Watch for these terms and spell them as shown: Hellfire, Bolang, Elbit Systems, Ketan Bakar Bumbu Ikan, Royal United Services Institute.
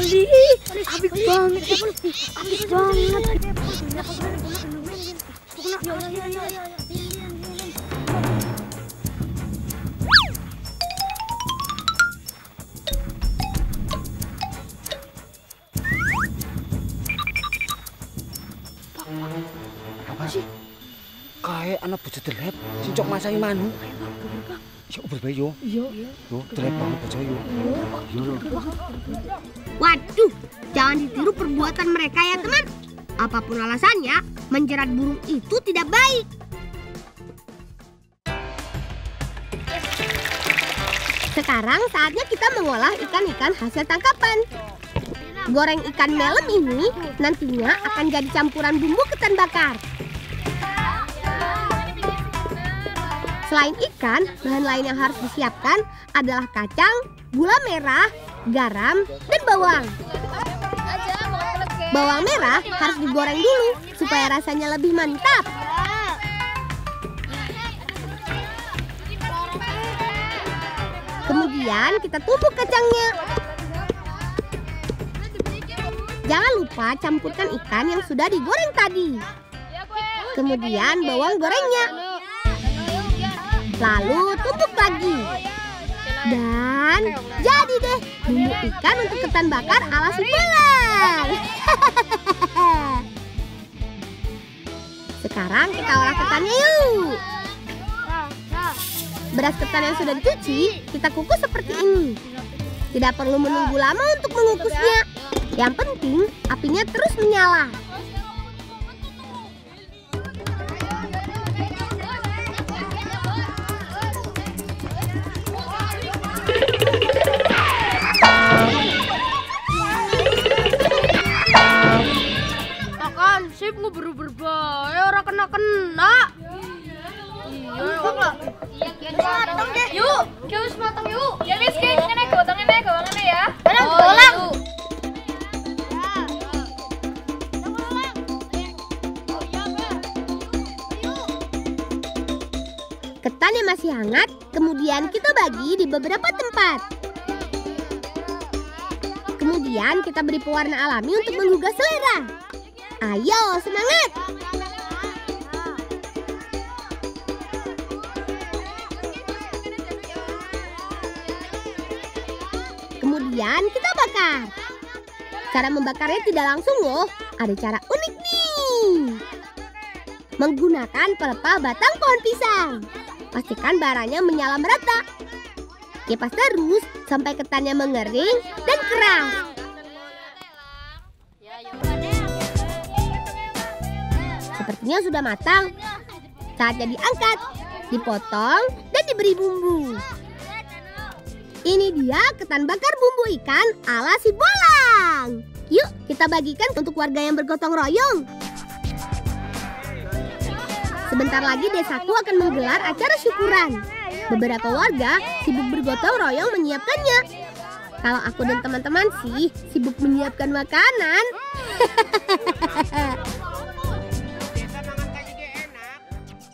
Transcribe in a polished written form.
Oli, abis banget. Apa sih? Kayak anak bocah delep, sincok masai manu. Yo berbayo. Iya. Yo delep banget bocah yo. Waduh, jangan ditiru perbuatan mereka ya, teman. Apapun alasannya, menjerat burung itu tidak baik. Sekarang saatnya kita mengolah ikan-ikan hasil tangkapan. Goreng ikan melem ini nantinya akan jadi campuran bumbu ketan bakar. Selain ikan, bahan lain yang harus disiapkan adalah kacang, gula merah, garam, dan bawang. Bawang merah harus digoreng dulu supaya rasanya lebih mantap. Kemudian kita tumbuk kacangnya. Jangan lupa campurkan ikan yang sudah digoreng tadi. Kemudian bawang gorengnya. Lalu tumbuk lagi. Dan jadi deh bumbu ikan untuk ketan bakar ala si Bolang. Sekarang kita olah ketannya yuk. Beras ketan yang sudah dicuci kita kukus seperti ini. Tidak perlu menunggu lama untuk mengukusnya. Yang penting, apinya terus menyala. Makan sip ngeberu-beru bahaya, orang kena-kena. Matang deh. Yuk, kius matang yuk. Ya miskin, ini gotongannya ya. Barang Bolang. Ketan yang masih hangat, kemudian kita bagi di beberapa tempat. Kemudian kita beri pewarna alami untuk menggugah selera. Ayo, semangat! Kemudian kita bakar. Cara membakarnya tidak langsung loh, ada cara unik nih. Menggunakan pelepah batang pohon pisang. Pastikan baranya menyala merata. Kipas terus sampai ketannya mengering dan keras. Sepertinya sudah matang. Saatnya diangkat, dipotong, dan diberi bumbu. Ini dia ketan bakar bumbu ikan ala si Bolang. Yuk kita bagikan untuk warga yang bergotong royong. Sebentar lagi desaku akan menggelar acara syukuran. Beberapa warga sibuk bergotong royong menyiapkannya. Kalau aku dan teman-teman sih sibuk menyiapkan makanan.